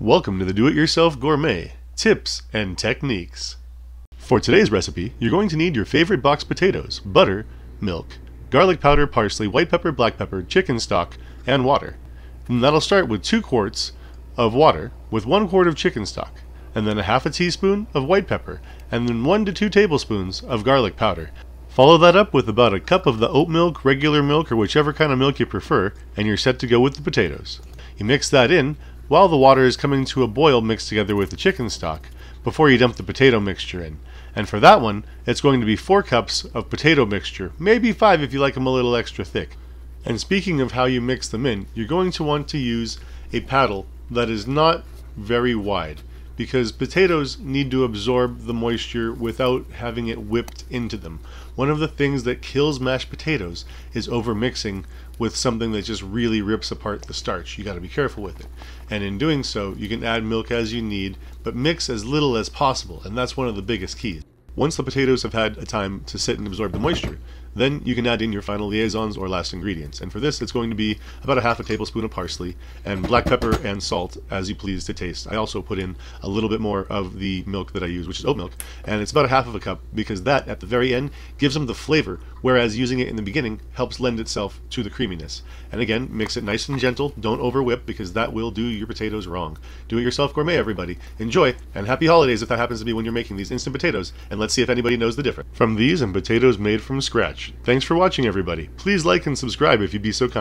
Welcome to the Do-It-Yourself Gourmet Tips and Techniques. For today's recipe, you're going to need your favorite boxed potatoes, butter, milk, garlic powder, parsley, white pepper, black pepper, chicken stock, and water. And that'll start with 2 quarts of water with 1 quart of chicken stock, and then a half a teaspoon of white pepper, and then 1 to 2 tablespoons of garlic powder. Follow that up with about a cup of the oat milk, regular milk, or whichever kind of milk you prefer, and you're set to go with the potatoes. You mix that in while the water is coming to a boil mixed together with the chicken stock before you dump the potato mixture in. And for that one, it's going to be 4 cups of potato mixture, maybe 5 if you like them a little extra thick. And speaking of how you mix them in, you're going to want to use a paddle that is not very wide because potatoes need to absorb the moisture without having it whipped into them. One of the things that kills mashed potatoes is overmixing with something that just really rips apart the starch. You got to be careful with it. And in doing so, you can add milk as you need, but mix as little as possible, and that's one of the biggest keys. Once the potatoes have had a time to sit and absorb the moisture, then you can add in your final liaisons or last ingredients. And for this, it's going to be about a half a tablespoon of parsley and black pepper and salt as you please to taste. I also put in a little bit more of the milk that I use, which is oat milk, and it's about a half of a cup because that at the very end gives them the flavor, whereas using it in the beginning helps lend itself to the creaminess. And again, mix it nice and gentle. Don't over whip because that will do your potatoes wrong. Do it yourself gourmet, everybody. Enjoy, and happy holidays if that happens to be when you're making these instant potatoes, and let's see if anybody knows the difference. From these and potatoes made from scratch. Thanks for watching, everybody. Please like and subscribe if you'd be so kind.